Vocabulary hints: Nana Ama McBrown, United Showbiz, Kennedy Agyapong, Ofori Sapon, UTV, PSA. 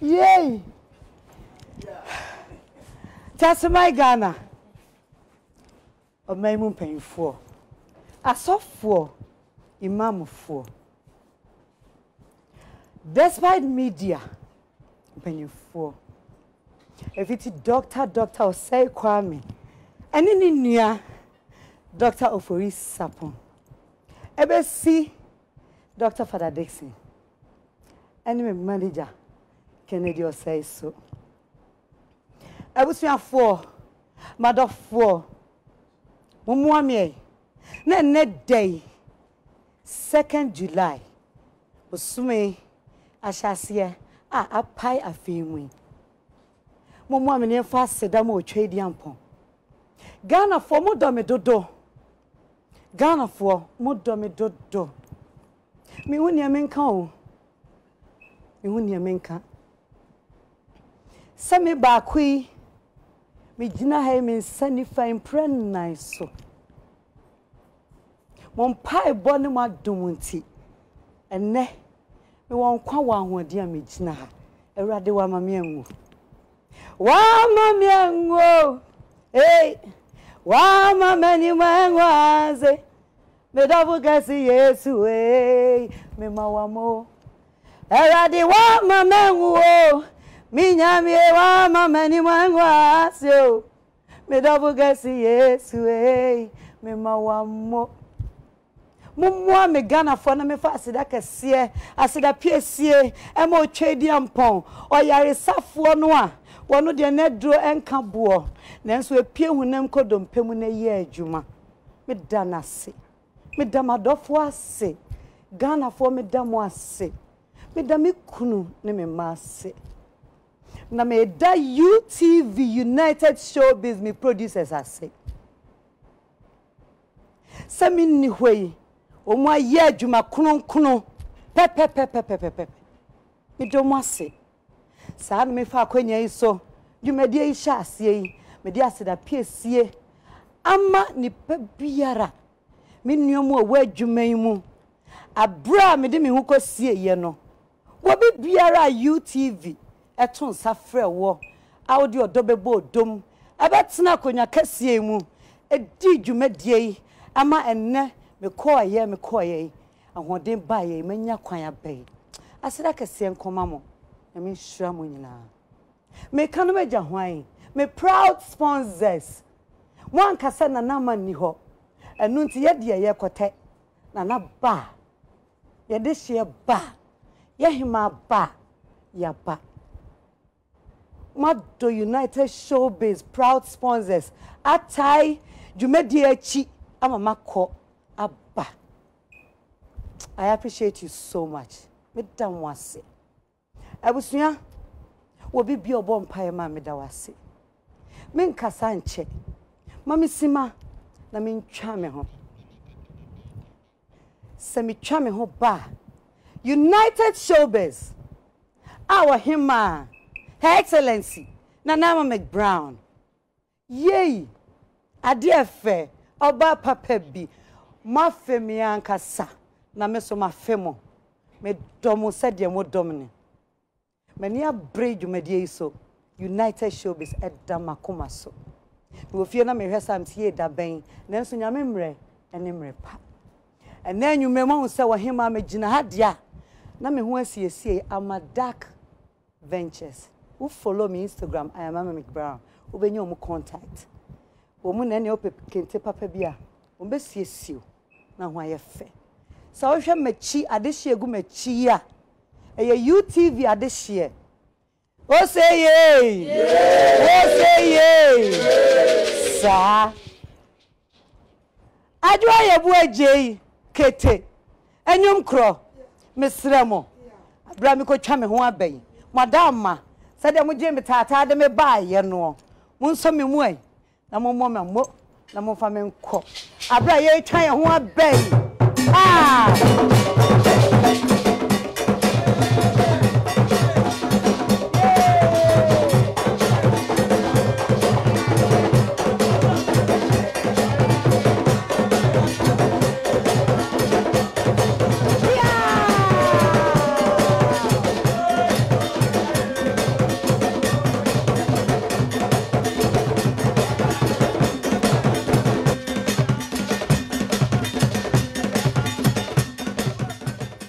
Yay! That's my Ghana. Of my moon paying four. I saw four. Imam four. Despite media, paying four. If it's doctor or say Kwame. And in India, Doctor Ofori Sapon. Ebe see Doctor Father Dixon. Any manager, Kennedy or say so. I was four, Madam four. Mummy, net day, 2nd July. Osume, I shall see a pie a film. Mummy, near fast Sedamo trade yampon. Ghana for Mudome Dodo. Ghana for Mudome Dodo. Me unia menka. Me unia menka. Semi bakui. Me jina hai me sanifying pren nice so. Mon pie bonny ma dumunti. And ne. Me wan kwa wan dear me jina. A radi wa mamiango. Wa mamiango. Hey, why my many man was it? Me double gassy, yes, way, me mawamo. Eradi, what my man woo, me yammy, why my many man was you? Me double gassy, yes, way, me mawamo. Mumwa me Ghana for me fast that can see, I said a PSA, and more tradium pong, or yare safwa noa. One of the net draw and camp Nance we appear when I'm called on Pemune Ye Juma. Medana say, Madame Adolfo say, Ghana for Madame was say, Madame Kunu, name ma say. Na me da UTV United Showbiz me producers I say. Samin Niway, O my Ye Juma Kunon, Pepe. Me don't want say. San me fa kwenye iso, jumedia isha asye, media seda PSA. Ama ni pebiara, minyomu we jumeimu. Abra medimi huko siye yeno. Wabi biara UTV, eton safre wo, audio dobebo dom. Abatina konya kesiye mu, edi jumedia ama enne, me koye. Anwande baye, menya kwanya baye. Asida kesiye nkomamo. I mean, Shamunina. May Canomeja wine, may proud sponsors. One Cassana Nama Niho, and Nuntia dear Yakote, Nana Ba. Yadishia Ba, Yahima Ba, Yaba. Mado United Showbiz, proud sponsors. Atai, Jumediachi, Amamako, Abba. I appreciate you so much. Madame Wasi. I was near. Will be your bomb pie, Mammy Dawasi. Men Cassanche. Mammy Sima, I mean charming home. Semi charming home bar. United Showbiz. Our Hima. Her Excellency, Nana Ama McBrown. Yea. A dear fair. Oba Papebi. Ma Femian Cassa. Nameso ma Femo. Me domo said your more dominant. Mania braid you medie so United Showbiz at Damakoma so. You fear na me resam tie da ben, nan so nya memre enemre pa. And then you memo say wa him ma gina ha dia. Na me ho asiesie ama dark ventures. Who follow me Instagram I am Ama McBrown. Who be nyo mo contact. Wo mu na ne opekente papa bia. Wo be siesie na ho aye fe. Sa wo hwe machi adehie gu machi ya. A UTV at this year. Oh, say yay! Oh, say yay! Sir, I dry a boy J. Kate, and Yum Crow, Miss Remo, Bramico Chame, who are bay, Madame, said I would Jimmy Tata, they may buy, you know. One some in way, no more woman, no more famine cook. I buy a child who are bay. Ah!